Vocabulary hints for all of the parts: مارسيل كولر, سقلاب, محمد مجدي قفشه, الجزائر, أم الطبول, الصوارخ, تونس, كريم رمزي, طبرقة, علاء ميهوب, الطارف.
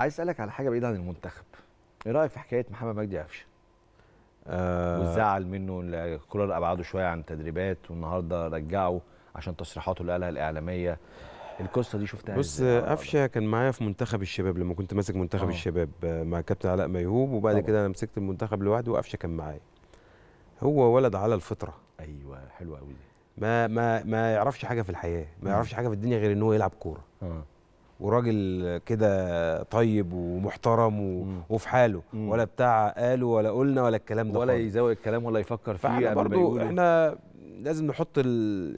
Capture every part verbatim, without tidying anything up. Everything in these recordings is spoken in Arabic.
عايز اسالك على حاجه بعيده عن المنتخب، ايه رايك في حكايه محمد مجدي قفشه؟ آه وزعل منه كولر، ابعده شويه عن التدريبات والنهارده رجعه عشان تصريحاته اللي قالها الاعلاميه. القصه دي شفتها؟ بص، قفشه كان معايا في منتخب الشباب لما كنت ماسك منتخب أوه. الشباب مع كابتن علاء ميهوب، وبعد أوه. كده انا مسكت المنتخب لوحدي وقفشه كان معايا. هو ولد على الفطره. ايوه حلوه قوي. ما ما ما يعرفش حاجه في الحياه، ما يعرفش حاجه في الدنيا غير ان هو يلعب كوره. اه وراجل كده طيب ومحترم و... وفي حاله، مم. ولا بتاع قالوا ولا قلنا ولا الكلام ده، ولا يزاوي الكلام ولا يفكر فيه. برضه احنا لازم نحط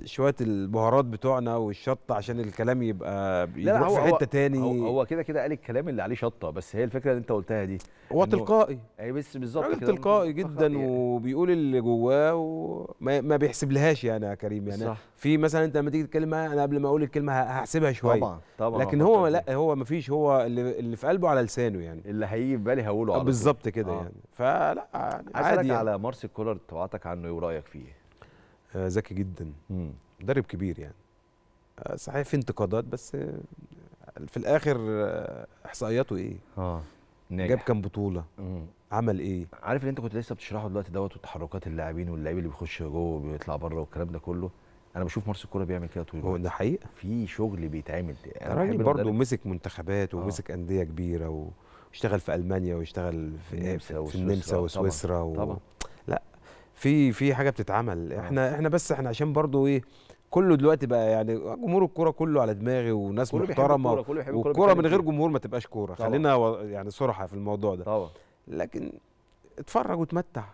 شويه البهارات بتوعنا والشطه عشان الكلام يبقى يروح في حته تاني. هو كده كده قال الكلام اللي عليه شطه، بس هي الفكره اللي انت قلتها دي هو تلقائي. اي بس بالظبط كده، راجل تلقائي جدا يعني. وبيقول اللي جواه وما بيحسبلهاش يعني يا كريم يعني صح. في مثلا انت لما تيجي تتكلم معايا انا قبل ما اقول الكلمه هحسبها شويه طبعا طبعا، لكن هو لا، هو ما فيش، هو اللي, اللي في قلبه على لسانه يعني، اللي هيجي في بالي هقوله على طول بالظبط كده آه. يعني فلا عادي. اسالك يعني على مارسيل كولر، توقعاتك عنه ايه ورايك فيه؟ ذكي جدا، مدرب كبير يعني. صحيح في انتقادات بس في الاخر احصائياته ايه؟ اه ناجح، جاب كام بطوله، مم. عمل ايه؟ عارف اللي انت كنت لسه بتشرحه دلوقتي دوت، وتحركات اللاعبين واللاعب اللي بيخش جوه وبيطلع بره والكلام ده كله، انا بشوف مارسيل كولر بيعمل كده طول الوقت. ده حقيقه في شغل بيتعمل. الراجل برضه مسك منتخبات ومسك آه. انديه كبيره، واشتغل في المانيا واشتغل في في النمسا وسويسرا طبعا, و... طبعًا. لا في في حاجه بتتعمل. احنا احنا بس احنا عشان برضو ايه، كله دلوقتي بقى يعني جمهور الكوره كله على دماغي وناس محترمه، والكوره من غير جمهور ما تبقاش كوره، خلينا يعني صراحه في الموضوع ده طبعا. لكن اتفرج وتمتع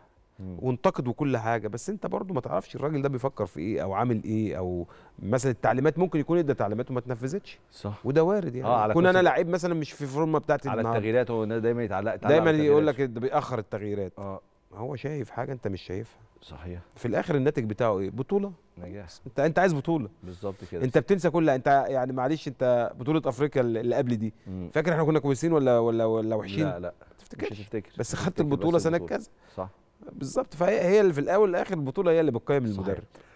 وانتقد وكل حاجه، بس انت برضو ما تعرفش الراجل ده بيفكر في ايه او عامل ايه، او مثلا التعليمات ممكن يكون ادى تعليمات وما تنفذتش صح، وده وارد يعني. آه كون انا لعيب مثلا مش في فورمه بتاعتي على التغييرات، هو دايما يتعلق دايما يقول لك ده بيأخر التغييرات اه هو شايف حاجه انت مش شايفها صحيح. في الاخر الناتج بتاعه ايه؟ بطوله نجاح. انت انت عايز بطوله بالظبط كده، انت بتنسى كل انت يعني معلش، انت بطوله افريقيا اللي قبل دي مم. فاكر احنا كنا كويسين ولا ولا ولا وحشين؟ لا لا تفتكرش، مش هتفتكر، بس خدت البطوله سنه كذا صح بالظبط. فهي هي اللي في الاول والاخر البطوله هي اللي بتقيم المدرب.